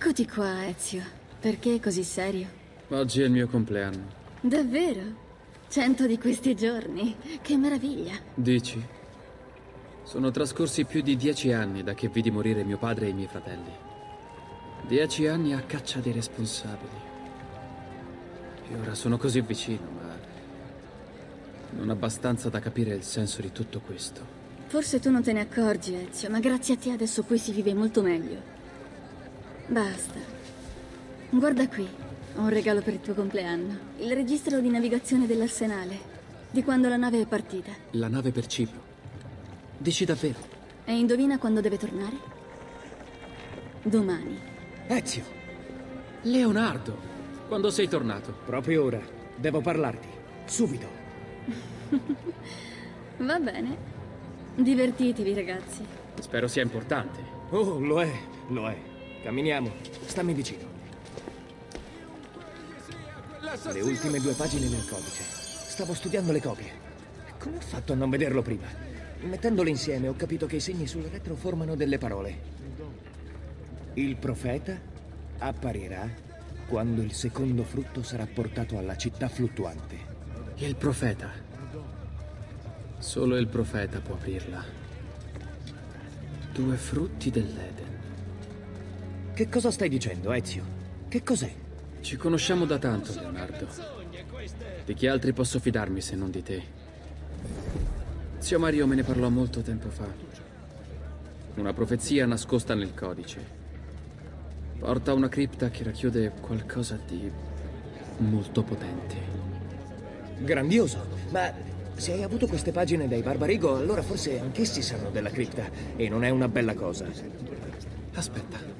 Eccoti qua, Ezio. Perché così serio? Oggi è il mio compleanno. Davvero? 100 di questi giorni. Che meraviglia. Dici? Sono trascorsi più di 10 anni da che vidi morire mio padre e i miei fratelli. 10 anni a caccia dei responsabili. E ora sono così vicino, ma non abbastanza da capire il senso di tutto questo. Forse tu non te ne accorgi, Ezio, ma grazie a te adesso qui si vive molto meglio. Basta. Guarda qui, ho un regalo per il tuo compleanno. Il registro di navigazione dell'arsenale, di quando la nave è partita. La nave per Cipro? Dici davvero? E indovina quando deve tornare? Domani. Ezio! Leonardo! Quando sei tornato? Proprio ora. Devo parlarti. Subito. Va bene. Divertitevi, ragazzi. Spero sia importante. Oh, lo è, lo è. Camminiamo, stammi vicino. Le ultime 2 pagine nel codice. Stavo studiando le copie. Come ho fatto a non vederlo prima? Mettendole insieme ho capito che i segni sul retro formano delle parole. Il profeta apparirà quando il secondo frutto sarà portato alla città fluttuante. Il profeta. Solo il profeta può aprirla. 2 frutti dell'Eden. Che cosa stai dicendo, Ezio? Che cos'è? Ci conosciamo da tanto, Leonardo. Di chi altri posso fidarmi se non di te? Zio Mario me ne parlò molto tempo fa. Una profezia nascosta nel codice. Porta a una cripta che racchiude qualcosa di molto potente. Grandioso! Ma se hai avuto queste pagine dai Barbarigo, allora forse anch'essi sanno della cripta. E non è una bella cosa. Aspetta.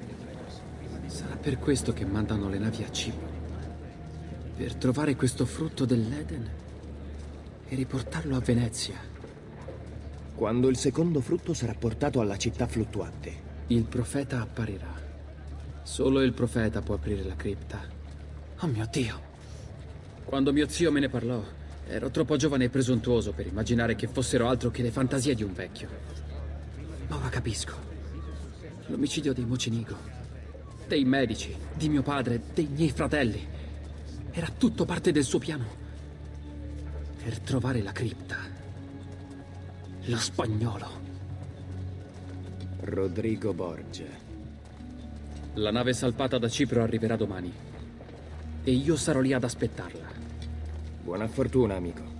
Sarà per questo che mandano le navi a Cipro, per trovare questo frutto dell'Eden e riportarlo a Venezia. Quando il secondo frutto sarà portato alla città fluttuante, il profeta apparirà. Solo il profeta può aprire la cripta. Oh mio Dio! Quando mio zio me ne parlò, ero troppo giovane e presuntuoso per immaginare che fossero altro che le fantasie di un vecchio. Ma ora capisco. L'omicidio dei Mocenigo, dei medici, di mio padre, dei miei fratelli. Era tutto parte del suo piano. Per trovare la cripta. Lo spagnolo. Rodrigo Borgia. La nave salpata da Cipro arriverà domani. E io sarò lì ad aspettarla. Buona fortuna, amico.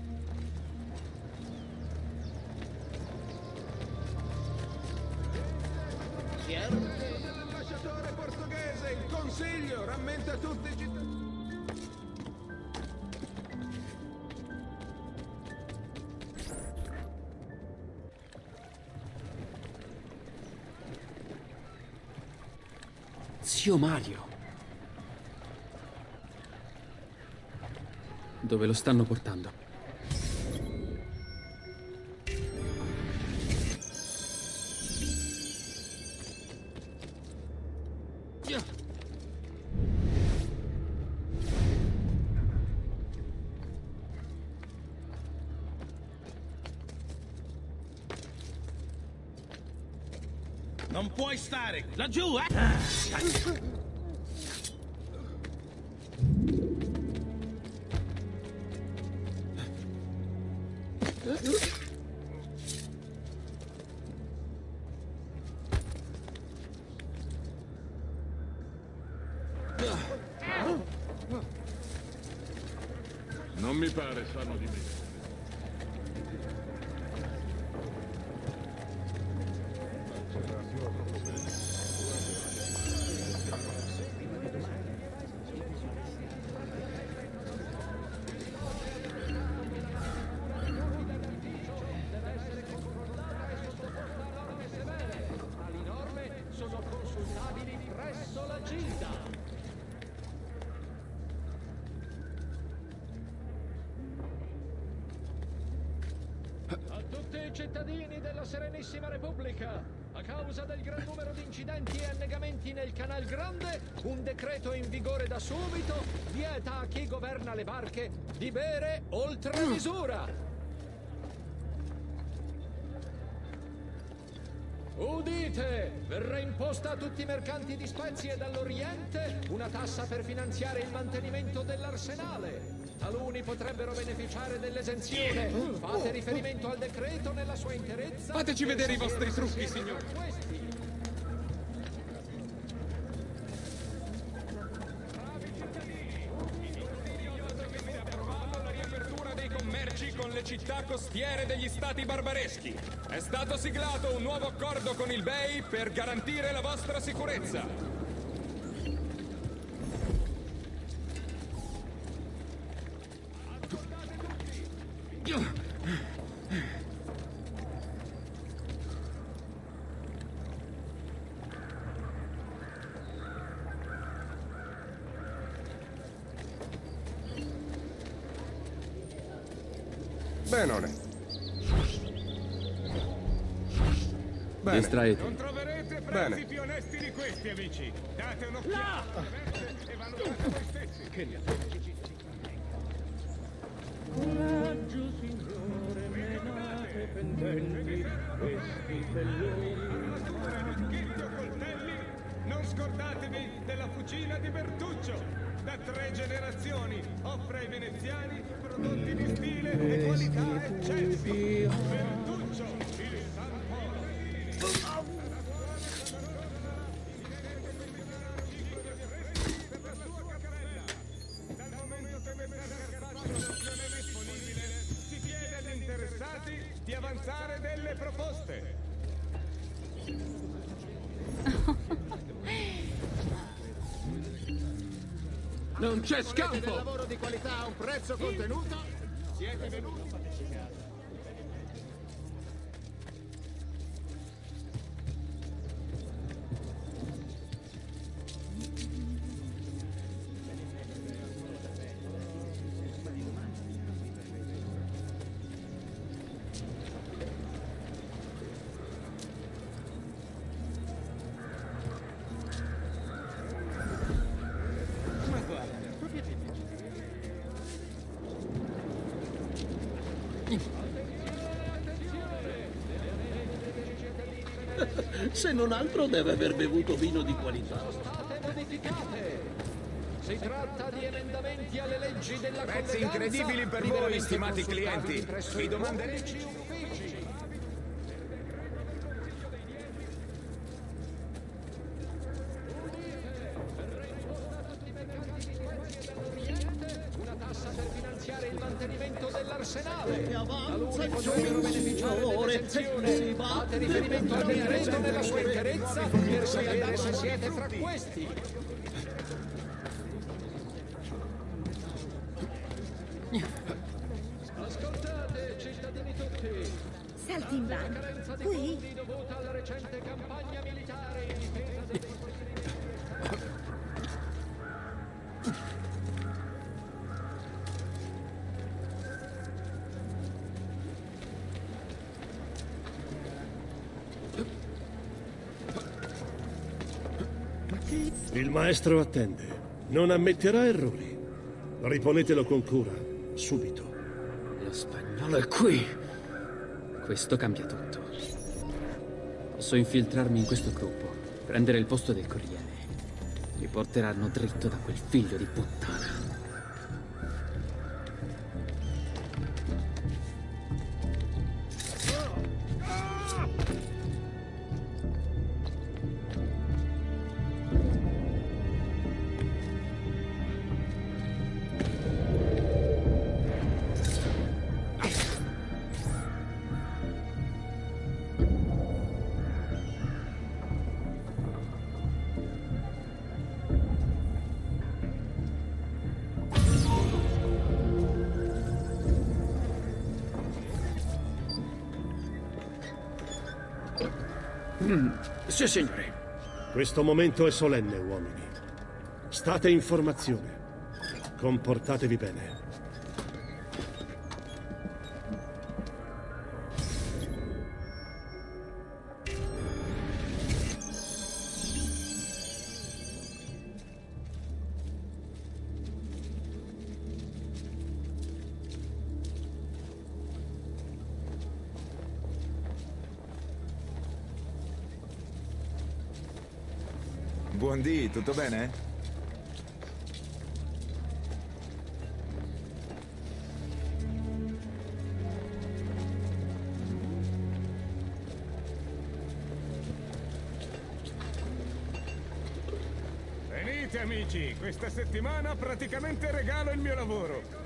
Zio Mario. Dove lo stanno portando? Non puoi stare laggiù, eh? Non mi pare sanno di me. A tutti i cittadini della Serenissima Repubblica, a causa del gran numero di incidenti e annegamenti nel Canal Grande, un decreto in vigore da subito vieta a chi governa le barche di bere oltre misura. Udite! Verrà imposta a tutti i mercanti di spezie dall'Oriente una tassa per finanziare il mantenimento dell'arsenale. Taluni potrebbero beneficiare dell'esenzione. Fate riferimento al decreto nella sua interezza. Fateci vedere i vostri trucchi, signori. Bravi cittadini, il Consiglio ha già approvato la riapertura dei commerci con le città costiere degli stati barbareschi. È stato siglato un nuovo accordo con il Bay per garantire la vostra sicurezza. Benone. Bene. Distraete. Non troverete prezzi più onesti di questi, amici. Date un'occhiata e valutate voi stessi. Che coraggio, signore, menate pendenti questi belloni. Allora, rischietti coltelli, non scordatevi della fucina di Bertuccio. Da 3 generazioni offre ai veneziani prodotti di stile e qualità eccelsi. Bertuccio, il San Pellegrino. Per la sua cappella. Dal momento che non è disponibile, si chiede agli interessati di avanzare delle proposte. Non c'è scampo! Se volete del lavoro di qualità a un prezzo contenuto, siete venuti. Se non altro deve aver bevuto vino di qualità. Sono state modificate. Si tratta di emendamenti alle leggi della colleganza. Prezzi incredibili per voi, stimati clienti. Vi domanderete... Ascoltate, cittadini tutti. Salti in bagno. Qui dovuta alla recente campagna militare in difesa dei nostri diritti. Il maestro attende. Non ammetterà errori. Riponetelo con cura, subito. Lo spagnolo è qui! Questo cambia tutto. Posso infiltrarmi in questo gruppo, prendere il posto del corriere. Mi porteranno dritto da quel figlio di puttana. Sì, signore. Questo momento è solenne, uomini. State in formazione. Comportatevi bene. Buondì, tutto bene? Venite amici, questa settimana praticamente regalo il mio lavoro.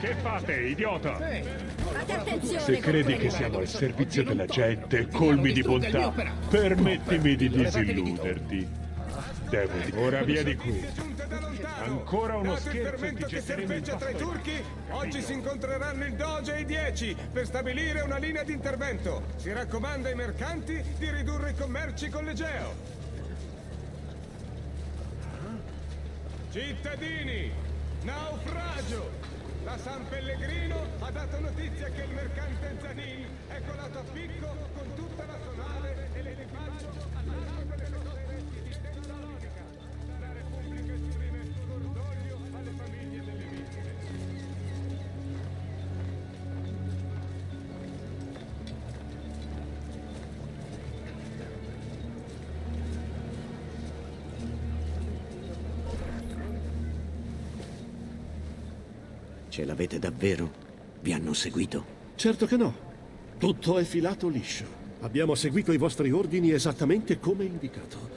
Che fate, idiota? Se credi che siamo al servizio della gente, colmi di bontà, permettimi di disilluderti. Ora via di qui. Ancora uno scherzo e ti getteremo in tra i turchi. Oggi si incontreranno il doge e i 10 per stabilire una linea di intervento. Si raccomanda ai mercanti di ridurre i commerci con l'Egeo. Cittadini, naufragio! La San Pellegrino ha dato notizia che il mercante Zanin è colato a picco con tutta la sua nave e l'equipaggio all'arco delle coste di Teodora. La Repubblica esprime il suo cordoglio alle famiglie delle vittime. Ce l'avete davvero? Vi hanno seguito? Certo che no. Tutto è filato liscio. Abbiamo seguito i vostri ordini esattamente come indicato.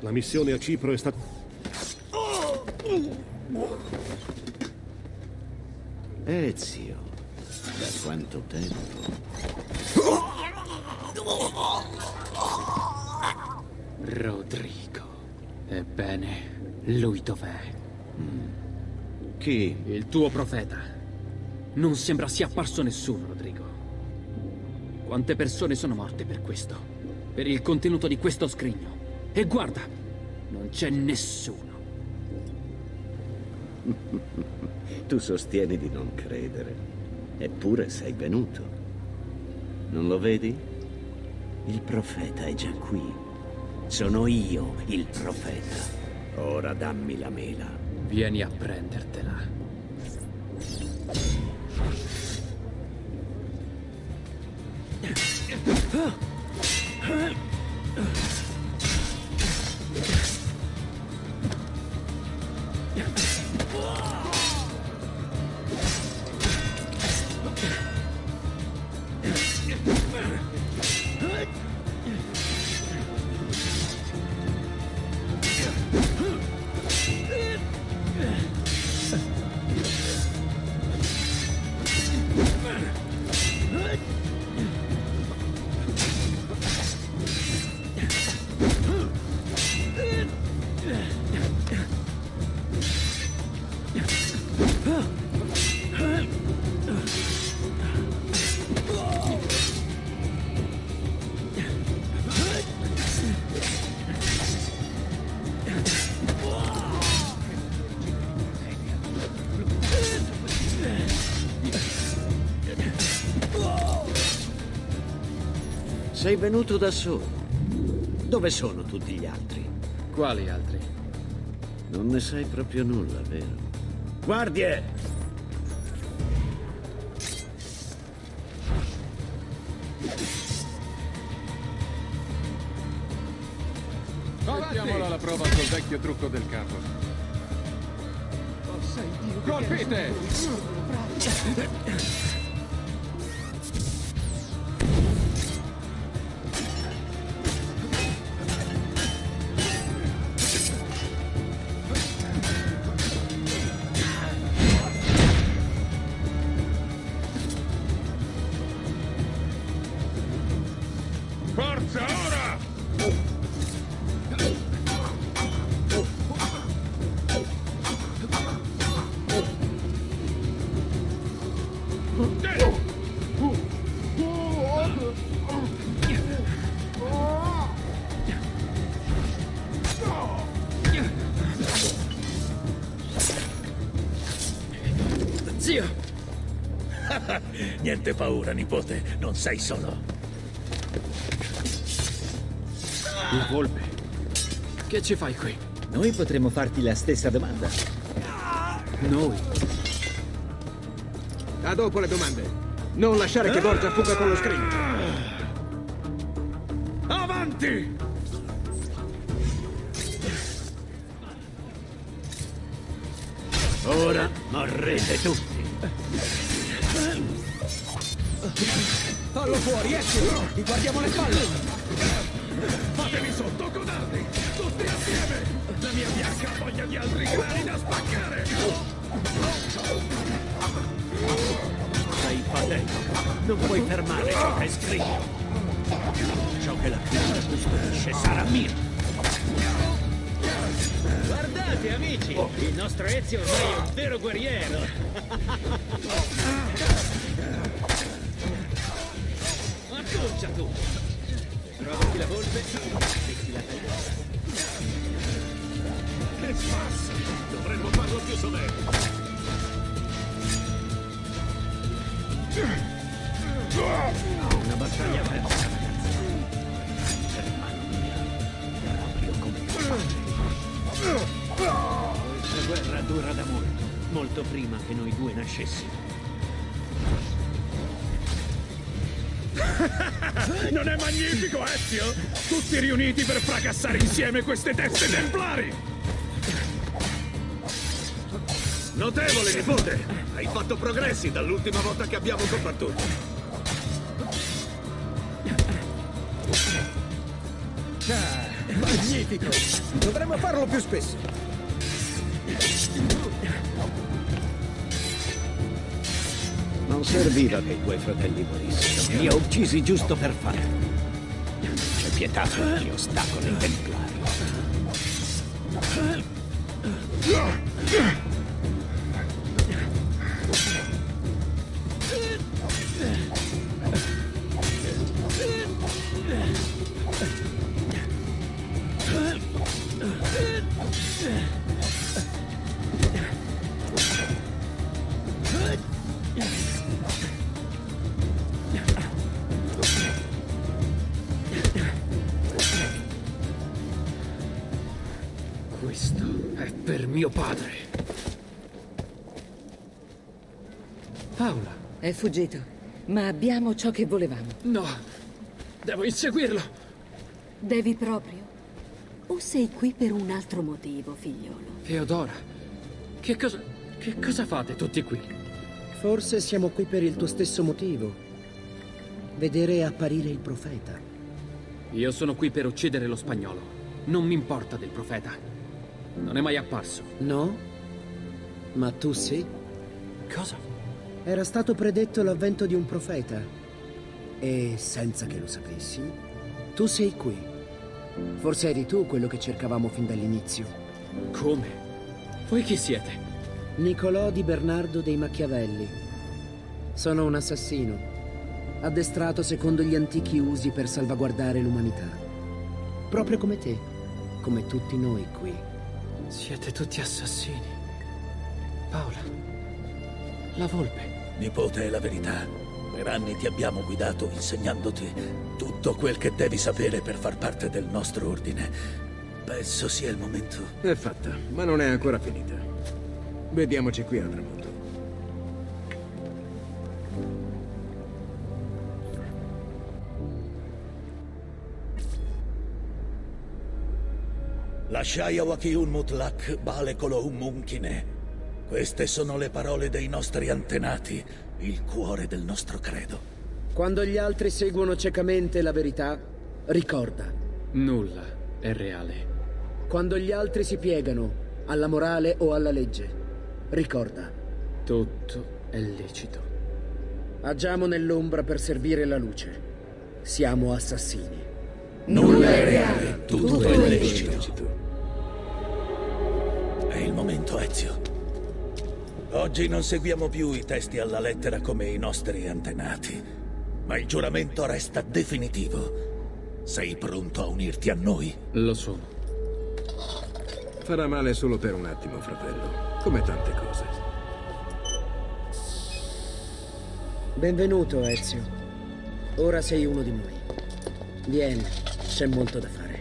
La missione a Cipro è stata... Ezio, da quanto tempo? Rodrigo. Ebbene, lui dov'è? Chi? Il tuo profeta. Non sembra sia apparso nessuno, Rodrigo. Quante persone sono morte per questo? Per il contenuto di questo scrigno. E guarda, non c'è nessuno. Tu sostieni di non credere. Eppure sei venuto. Non lo vedi? Il profeta è già qui. Sono io il profeta. Ora dammi la mela. Vieni a prendertela. Sei venuto da solo. Dove sono tutti gli altri? Quali altri? Non ne sai proprio nulla, vero? Guardie! Mettiamola alla prova col vecchio trucco del capo. Colpite! Niente paura, nipote, non sei solo. La volpe. Che ci fai qui? Noi potremmo farti la stessa domanda. Noi. A dopo le domande. Non lasciare che Borgia fuga con lo scrigno. Avanti! Ora morrete tutti. Fallo fuori, Ezio! Ti guardiamo le spalle! Fatemi sotto, codardi! Tutti assieme! La mia bianca ha voglia di altri grani da spaccare! Sei patente! Non puoi fermare ciò che è scritto! Ciò che la pianta custodisce sarà mio! Guardate amici, il nostro Ezio ormai è un vero guerriero. Acconcia tu. Trovati la volpe e la tagliata. Che passa? Dovremmo farlo più solenne. Una battaglia persa, ragazzi. Hermano mio, proprio come te. Questa guerra dura da molto, molto prima che noi due nascessimo. Non è magnifico, Ezio? Tutti riuniti per fracassare insieme queste teste templari! Notevole, nipote! Hai fatto progressi dall'ultima volta che abbiamo combattuto. Ah. Magnifico! Dovremmo farlo più spesso! Non serviva che i tuoi fratelli morissero. Li ho uccisi giusto per farlo. C'è pietà per chi ostacola i templari. Questo è per mio padre. Paola. È fuggito, ma abbiamo ciò che volevamo. No, devo inseguirlo. Devi proprio? O sei qui per un altro motivo, figliolo? Teodora, che cosa fate tutti qui? Forse siamo qui per il tuo stesso motivo. Vedere apparire il profeta. Io sono qui per uccidere lo spagnolo. Non mi importa del profeta. Non è mai apparso. No? Ma tu sì? Cosa? Era stato predetto l'avvento di un profeta. E senza che lo sapessi, tu sei qui. Forse eri tu quello che cercavamo fin dall'inizio. Come? Voi chi siete? Nicolò di Bernardo dei Machiavelli. Sono un assassino, addestrato secondo gli antichi usi per salvaguardare l'umanità. Proprio come te, come tutti noi qui. Siete tutti assassini. Paola, la volpe. Nipote, è la verità. Per anni ti abbiamo guidato insegnandoti tutto quel che devi sapere per far parte del nostro ordine. Penso sia il momento. È fatta, ma non è ancora finita. Vediamoci qui al tramonto. Lasciai a Wakiun Mutlak Bale Kolohum Munkine. Queste sono le parole dei nostri antenati, il cuore del nostro credo. Quando gli altri seguono ciecamente la verità, ricorda. Nulla è reale. Quando gli altri si piegano alla morale o alla legge, ricorda. Tutto è lecito. Agiamo nell'ombra per servire la luce. Siamo assassini. Nulla è reale, tutto è lecito. È il momento, Ezio. Oggi non seguiamo più i testi alla lettera come i nostri antenati, ma il giuramento resta definitivo. Sei pronto a unirti a noi? Lo sono. Farà male solo per un attimo, fratello, come tante cose. Benvenuto, Ezio. Ora sei uno di noi. Vieni, c'è molto da fare.